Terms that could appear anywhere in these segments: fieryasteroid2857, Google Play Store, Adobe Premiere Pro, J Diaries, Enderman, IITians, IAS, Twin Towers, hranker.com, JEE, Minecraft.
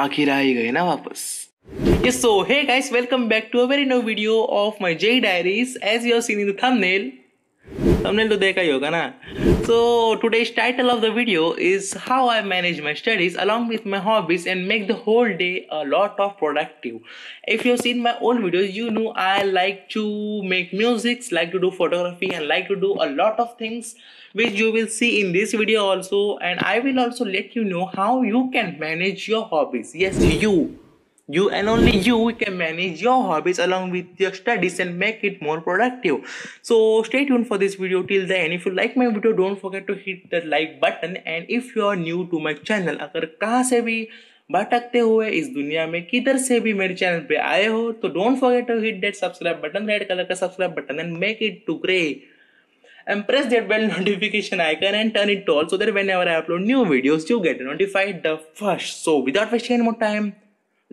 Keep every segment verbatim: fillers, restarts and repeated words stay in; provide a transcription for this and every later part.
आखिर आ ही गए ना वापस। Yes, so hey guys, welcome back to a very new video of my J Diaries. As you have seen in the thumbnail, thumbnail तो देखा ही होगा ना। So today's title of the video is how I manage my studies along with my hobbies and make the whole day a lot of productive. If you have seen my old videos, you know I like to make music, like to do photography, and like to do a lot of things which you will see in this video also. And I will also let you know how you can manage your hobbies. Yes, you. You and only you can manage your hobbies along with your studies and make it more productive. So stay tuned for this video till the end. If you like my video, don't forget to hit the like button. And if you are new to my channel, अगर कहाँ से भी भटकते हुए इस दुनिया में किधर से भी मेरे चैनल पे आए हो, तो don't forget to hit that subscribe button, red colour का subscribe button, and make it to grey. And press that bell notification icon and turn it on so that whenever I upload new videos, you get notified the first. So without wasting any more time,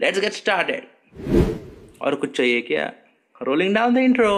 let's get started. और कुछ चाहिए क्या? Rolling down the intro.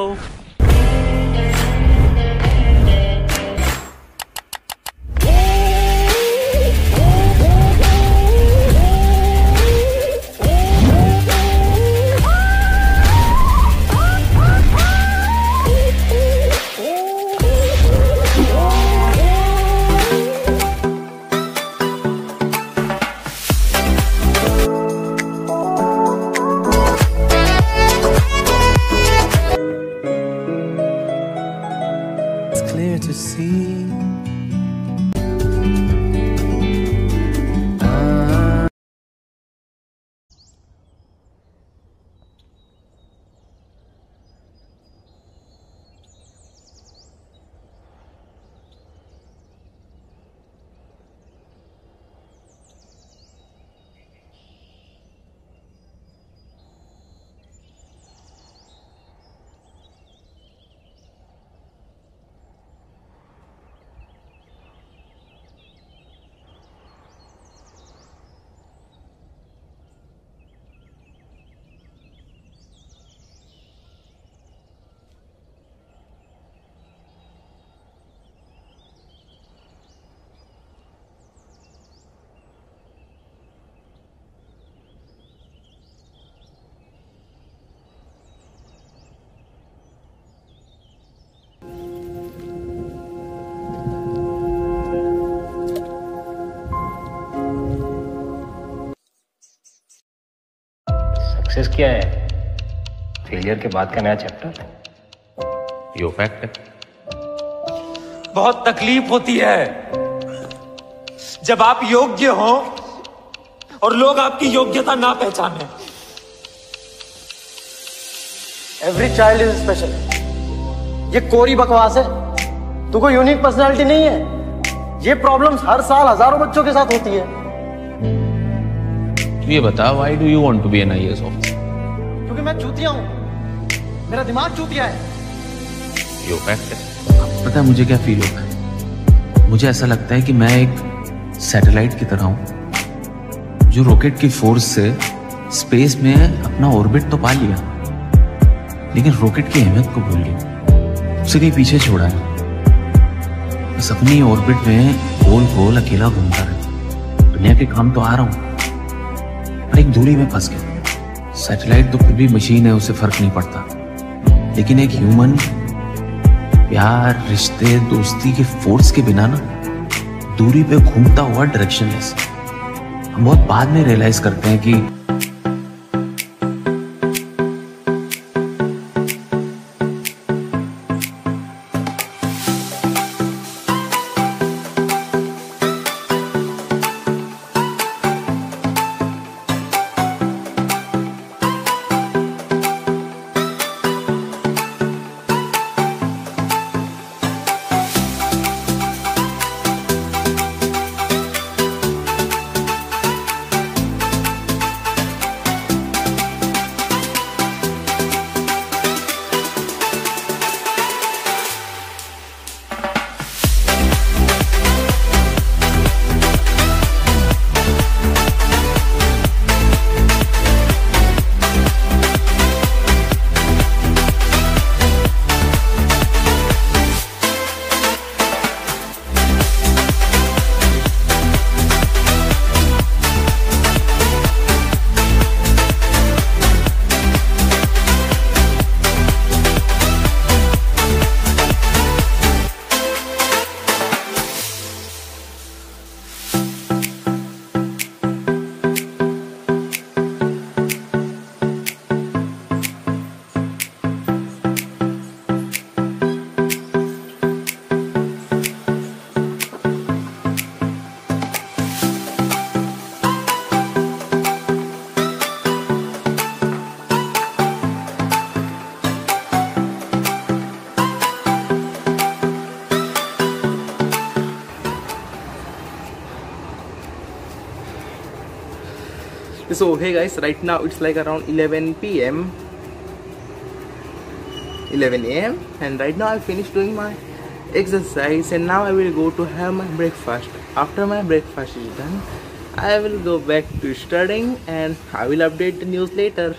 Success क्या है? Failure के बाद का नया चैप्टर, यो फैक्ट है। बहुत तकलीफ होती है जब आप योग्य हो और लोग आपकी योग्यता ना पहचाने। Every child is special. ये कोरी बकवास है, तू कोई यूनिक पर्सनालिटी नहीं है। ये प्रॉब्लम्स हर साल हजारों बच्चों के साथ होती है। ये बता, why do you want to be an I A S officer? क्योंकि मैं चूतिया हूँ, मेरा दिमाग चूतिया है। यो फैक्ट है। अब पता है मुझे क्या फील होता है? मुझे ऐसा लगता है कि मैं एक सैटेलाइट की तरह हूँ, जो रॉकेट की फोर्स से स्पेस में अपना ऑर्बिट तो पा लिया, लेकिन रॉकेट की अहमियत को भूल गया, उसे कहीं पीछे छोड़ा है। बस अपनी ऑर्बिट में गोल गोल अकेला घूमता है। दुनिया के काम तो आ रहा हूँ, एक दूरी में फंस गया। सैटेलाइट तो फिर भी मशीन है, उसे फर्क नहीं पड़ता, लेकिन एक ह्यूमन प्यार, रिश्ते, दोस्ती के फोर्स के बिना ना दूरी पे घूमता हुआ डायरेक्शनलेस। हम बहुत बाद में रियलाइज करते हैं कि So hey guys, right now it's like around eleven p m eleven a m and right now I finished doing my exercise and now I will go to have my breakfast. After my breakfast is done, I will go back to studying and I will update the news later.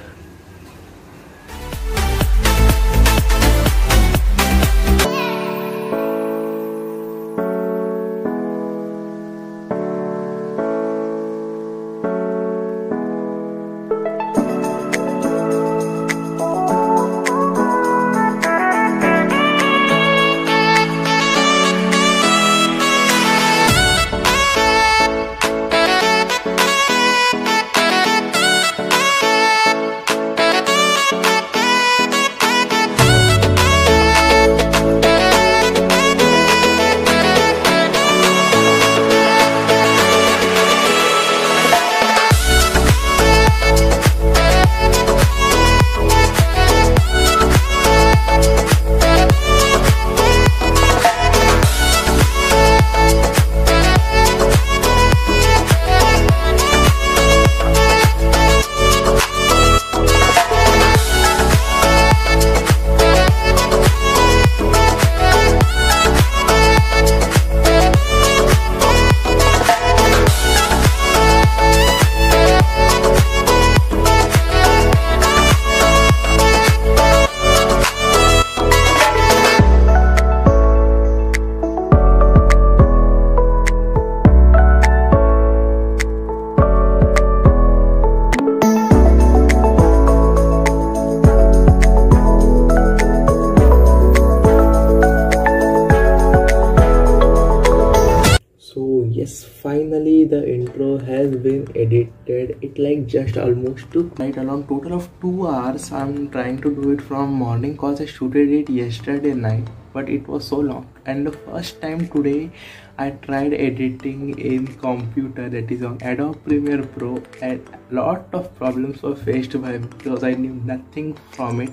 Finally, the intro has been edited. It like just almost took right around total of two hours. I'm trying to do it from morning cause I shooted it yesterday night, but it was so long. And the first time today I tried editing in computer, that is on Adobe Premiere Pro, and a lot of problems were faced by me because I knew nothing from it.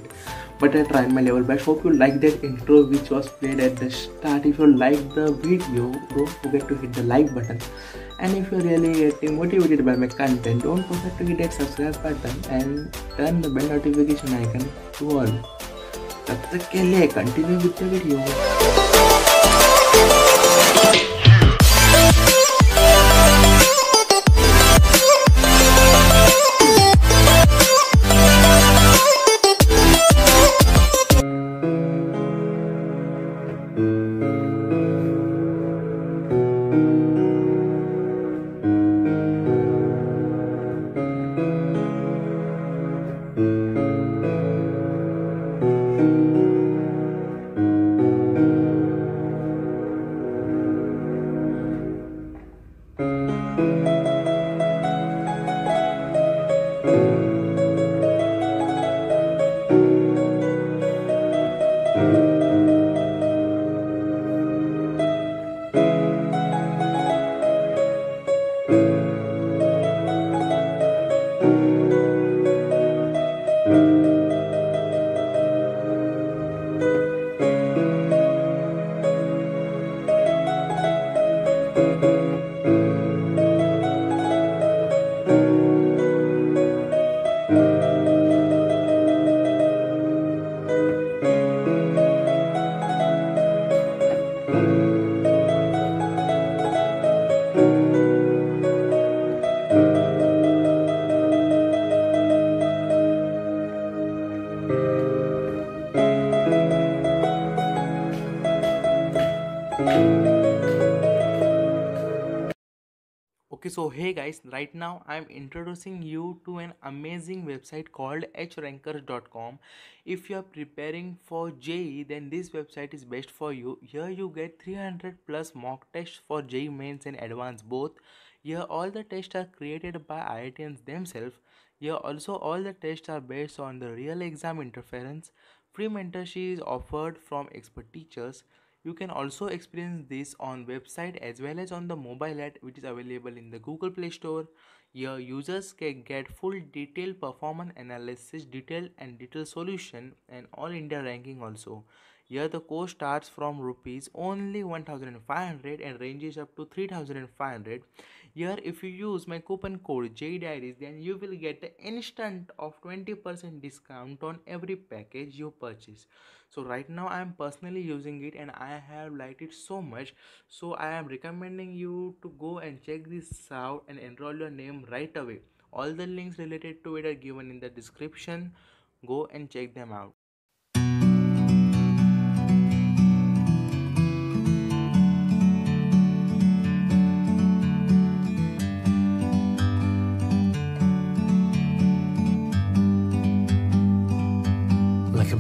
But I tried my level best. Hope you like that intro which was played at the start. If you like the video, don't forget to hit the like button. And if you're really getting motivated by my content, don't forget to hit that subscribe button and turn the bell notification icon to all. Tab tak ke liye continue with the video. Okay, so hey guys, right now I'm introducing you to an amazing website called h ranker dot com. If you are preparing for J E E, then this website is best for you. Here you get three hundred plus mock tests for J E E mains and advanced both. Here all the tests are created by I I Tians themselves. Here also all the tests are based on the real exam interference. Free mentorship is offered from expert teachers. You can also experience this on website as well as on the mobile app which is available in the Google Play Store. Your users can get full detailed performance analysis, detailed and detailed solution and all India ranking also. Here the course starts from rupees only one thousand five hundred and ranges up to three thousand five hundred. Here if you use my coupon code J Diaries, then you will get an instant of twenty percent discount on every package you purchase. So right now I am personally using it and I have liked it so much. So I am recommending you to go and check this out and enroll your name right away. All the links related to it are given in the description. Go and check them out. Like a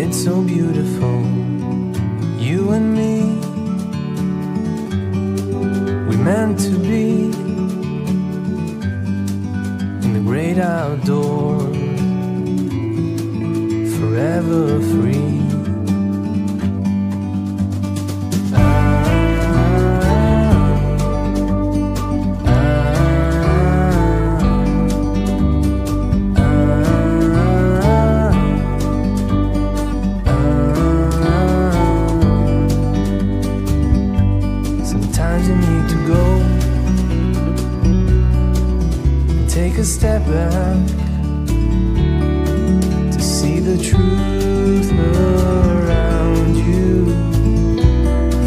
it's so beautiful, you and me. We're meant to be in the great outdoor, forever free. Take a step back to see the truth around you.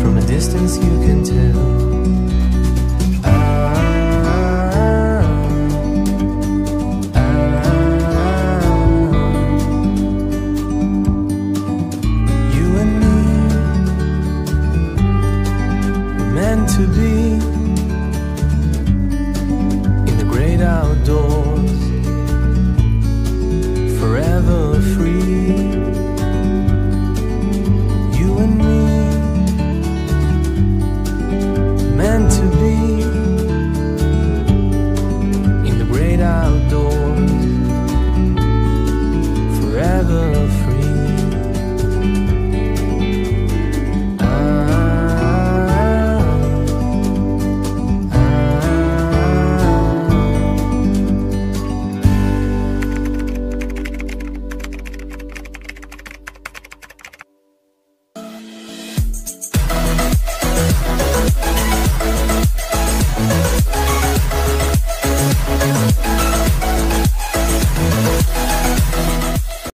From a distance you can tell.